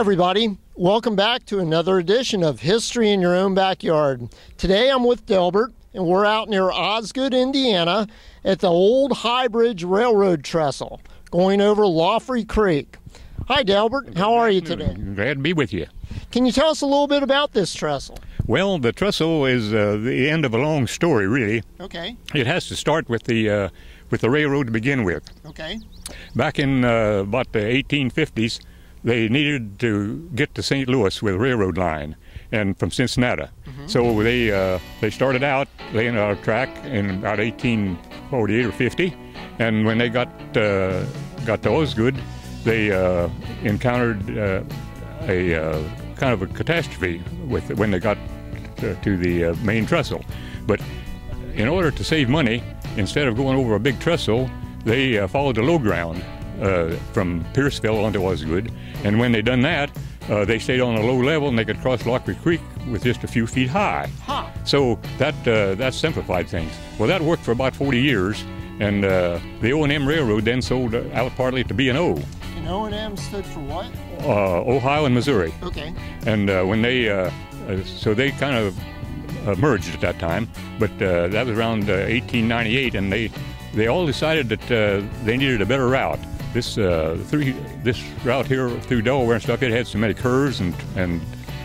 everybody, welcome back to another edition of History in Your Own Backyard. Today I'm with Delbert and we're out near Osgood, Indiana at the old High Bridge Railroad trestle going over Laughery Creek. Hi Delbert, how are you today? Glad to be with you. Can you tell us a little bit about this trestle? Well, the trestle is the end of a long story, really. Okay. It has to start with the railroad to begin with. Okay. Back in about the 1850s, they needed to get to St. Louis with a railroad line, and from Cincinnati. Mm-hmm. So they started out laying out a track in about 1848 or 50, and when they got to Osgood, they encountered a kind of a catastrophe with when they got to the main trestle. But in order to save money, instead of going over a big trestle, they followed the low ground from Pierceville onto Osgood, and when they done that, they stayed on a low level and they could cross Lockley Creek with just a few feet high. Huh. So that simplified things. Well, that worked for about 40 years, and the O&M Railroad then sold out partly to B&O. And O&M stood for what? Ohio and Missouri. Okay. And when they, so they kind of merged at that time, but that was around 1898, and they all decided that they needed a better route. This route here through Delaware and stuff, it had so many curves and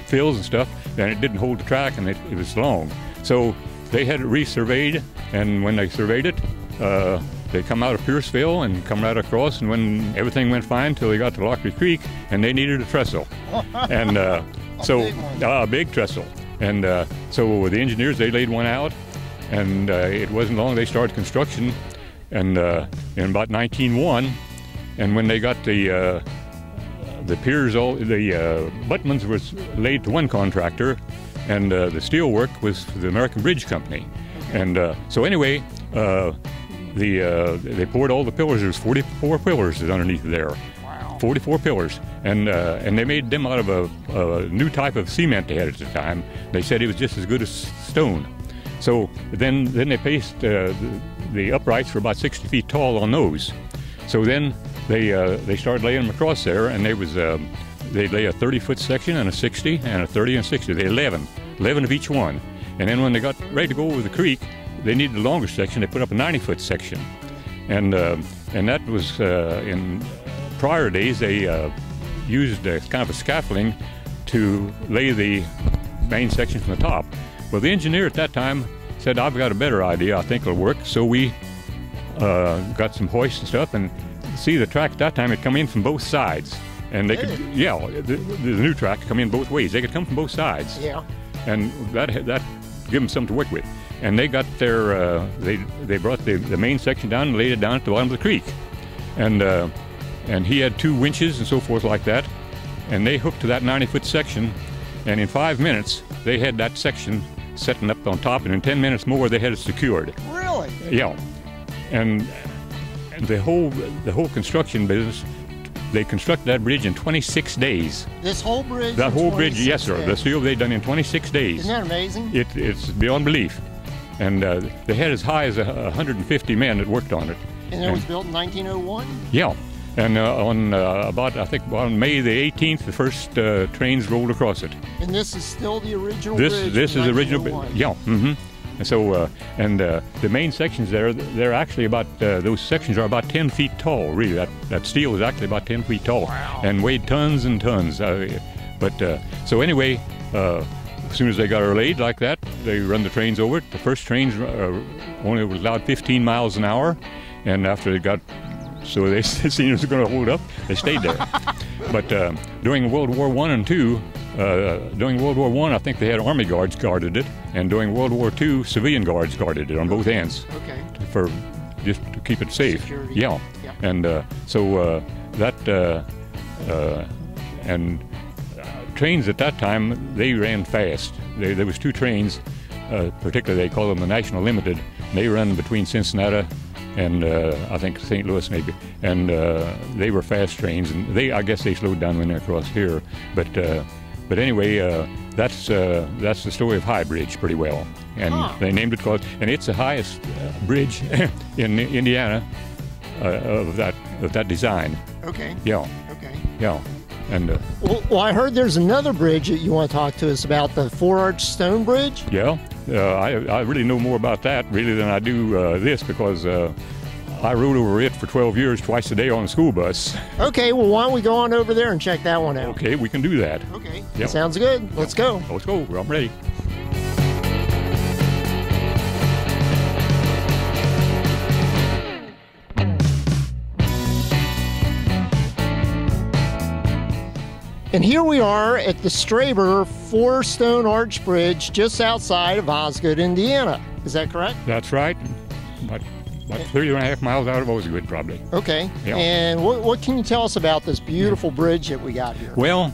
fills and stuff, and it didn't hold the track, and it was long. So they had it resurveyed, and when they surveyed it, they come out of Pierceville and come right across, and when everything went fine till they got to Lockley Creek, and they needed a trestle, and a big trestle, and so the engineers, they laid one out, and it wasn't long they started construction, and in about 1901. And when they got the piers, all the abutments was laid to one contractor, and the steel work was for the American Bridge Company. Okay. And so anyway, they poured all the pillars. There's 44 pillars underneath there. Wow. 44 pillars, and they made them out of a new type of cement they had at the time. They said it was just as good as stone. So then they paced the uprights for about 60 feet tall on those. So then they started laying them across there, and they'd lay a 30-foot section and a 60 and a 30 and 60. They 11 of each one. And then when they got ready to go over the creek, they needed a longer section. They put up a 90-foot section, and that was in prior days they used a kind of a scaffolding to lay the main section from the top. Well, the engineer at that time said, "I've got a better idea. I think it'll work." So we got some hoists and stuff, and see the track at that time had come in from both sides, and they could, yeah, the new track come in both ways. They could come from both sides, yeah, and that gave them something to work with. And they got their they brought the main section down and laid it down at the bottom of the creek, and he had two winches and so forth like that, and they hooked to that 90-foot section, and in 5 minutes they had that section setting up on top, and in 10 minutes more they had it secured. Really? Yeah. And the whole construction business, they constructed that bridge in 26 days. This whole bridge? That whole bridge, yes sir. Days. The seal they done in 26 days. Isn't that amazing? It's beyond belief. And they had as high as 150 men that worked on it. And it was built in 1901? Yeah. And on about, I think, on May the 18th, the first trains rolled across it. And this is still the original bridge? This is the original bridge. Yeah. Mm-hmm. And so, the main sections there, they're actually about, those sections are about 10 feet tall, really. That steel is actually about 10 feet tall. Wow. And weighed tons and tons. So anyway, as soon as they got her laid like that, they run the trains over it. The first trains only was allowed 15 miles an hour. And after they got, so they seen it was going to hold up, they stayed there. But during World War I and II, during World War I, I think they had Army guards guarded it, and during World War II, civilian guards guarded it on both ends. Okay. For just to keep it safe. Security. Yeah. Yep. And trains at that time, they ran fast. There was two trains, particularly they call them the National Limited. And they run between Cincinnati and I think St. Louis maybe, and they were fast trains, and I guess they slowed down when they crossed here, but. But anyway, that's the story of High Bridge pretty well, and they named it because, and it's the highest bridge in Indiana of that design. Okay. Yeah. Okay. Yeah. And well, I heard there's another bridge that you want to talk to us about, the four-arch stone bridge. Yeah, I really know more about that really than I do this, because I rode over it for 12 years twice a day on a school bus. Okay, well, why don't we go on over there and check that one out? Okay, we can do that. Okay, yep. Sounds good. Let's go. Let's go. I'm ready. And here we are at the Straber Four Stone Arch Bridge just outside of Osgood, Indiana. Is that correct? That's right. About 3.5 miles out of Osgood, probably. Okay. Yeah. And what can you tell us about this beautiful bridge that we got here? Well,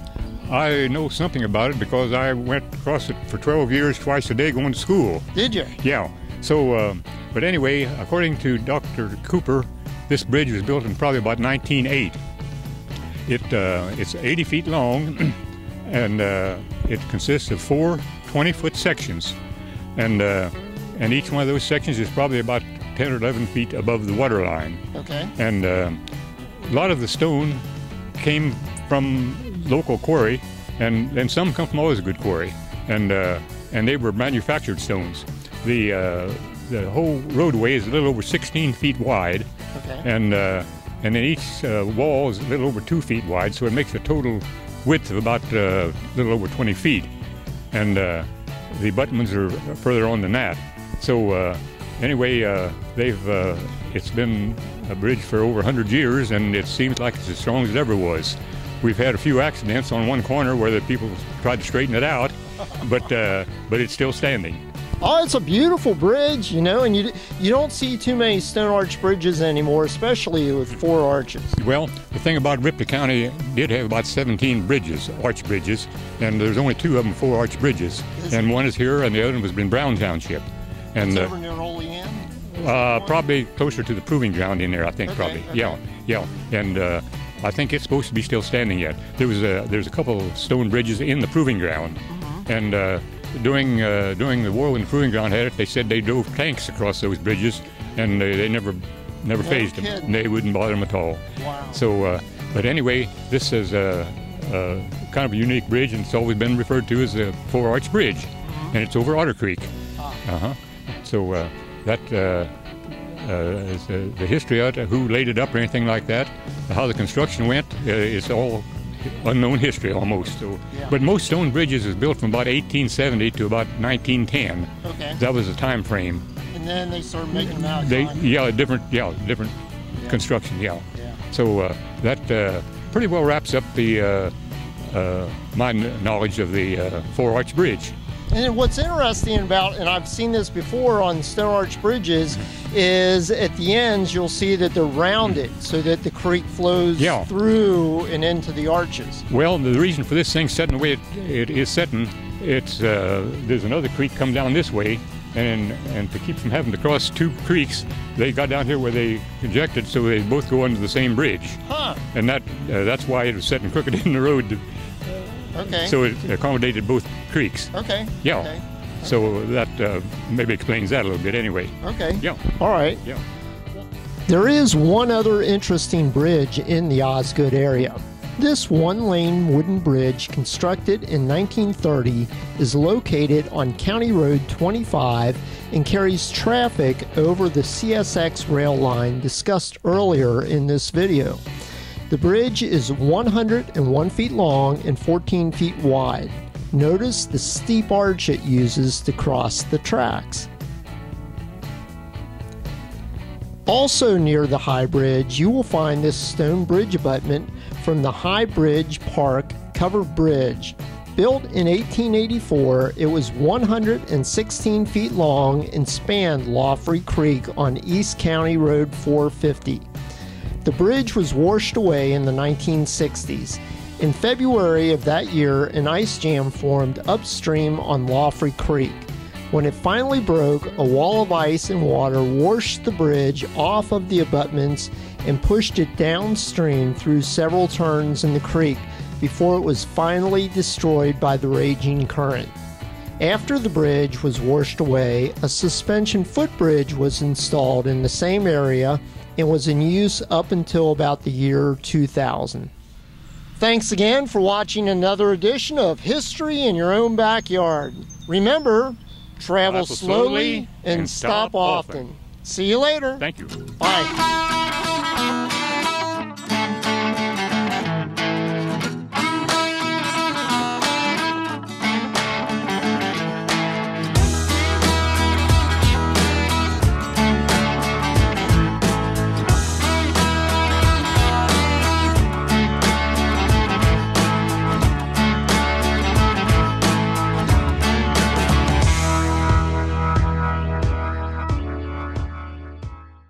I know something about it because I went across it for 12 years twice a day going to school. Did you? Yeah. So, but anyway, according to Dr. Cooper, this bridge was built in probably about 1908. It's 80 feet long, and it consists of four 20-foot sections, and each one of those sections is probably about 10 or 11 feet above the water line. Okay. And a lot of the stone came from local quarry, and some come from Osgood quarry, and they were manufactured stones. The whole roadway is a little over 16 feet wide, okay. And then each wall is a little over 2 feet wide, so it makes a total width of about a little over 20 feet. And the abutments are further on than that. So anyway, it's been a bridge for over 100 years, and it seems like it's as strong as it ever was. We've had a few accidents on one corner where the people tried to straighten it out, but it's still standing. Oh, it's a beautiful bridge, you know, and you don't see too many stone arch bridges anymore, especially with four arches. Well, the thing about Ripley County did have about 17 bridges, arch bridges, and there's only two of them four arch bridges, and one is here, and the other one was in Brown Township. And over near Olean? Probably closer to the proving ground in there, I think. Okay, probably. Okay. Yeah, yeah, and I think it's supposed to be still standing yet. There's a couple of stone bridges in the proving ground, and. During the war when the proving ground had it, they said they drove tanks across those bridges, and they never phased them. And they wouldn't bother them at all. Wow. So, but anyway, this is kind of a unique bridge, and it's always been referred to as the Four Arch Bridge, and it's over Otter Creek. So is the history of it, who laid it up or anything like that, how the construction went, it's all unknown history almost. So, yeah. But most stone bridges was built from about 1870 to about 1910. Okay. That was the time frame. And then they started making them out. Different construction. Yeah. So that pretty well wraps up the my knowledge of the Four Arch Bridge. And what's interesting about, and I've seen this before on stone arch bridges, is at the ends you'll see that they're rounded so that the creek flows through and into the arches. Well, the reason for this thing setting the way it is setting, it's there's another creek come down this way, and to keep from having to cross two creeks, they got down here where they conjected so they both go under the same bridge. Huh. And that's why it was setting crooked in the road. Okay. So it accommodated both creeks. Okay. Yeah. Okay. So that maybe explains that a little bit anyway. Okay. Yeah. All right. Yeah. There is one other interesting bridge in the Osgood area. This one-lane wooden bridge constructed in 1930 is located on County Road 25 and carries traffic over the CSX rail line discussed earlier in this video. The bridge is 101 feet long and 14 feet wide. Notice the steep arch it uses to cross the tracks. Also near the High Bridge, you will find this stone bridge abutment from the High Bridge Park Covered Bridge. Built in 1884, it was 116 feet long and spanned Laughery Creek on East County Road 450. The bridge was washed away in the 1960s. In February of that year, an ice jam formed upstream on Laughery Creek. When it finally broke, a wall of ice and water washed the bridge off of the abutments and pushed it downstream through several turns in the creek before it was finally destroyed by the raging current. After the bridge was washed away, a suspension footbridge was installed in the same area and was in use up until about the year 2000. Thanks again for watching another edition of History in Your Own Backyard. Remember, travel slowly and stop often. See you later. Thank you. Bye.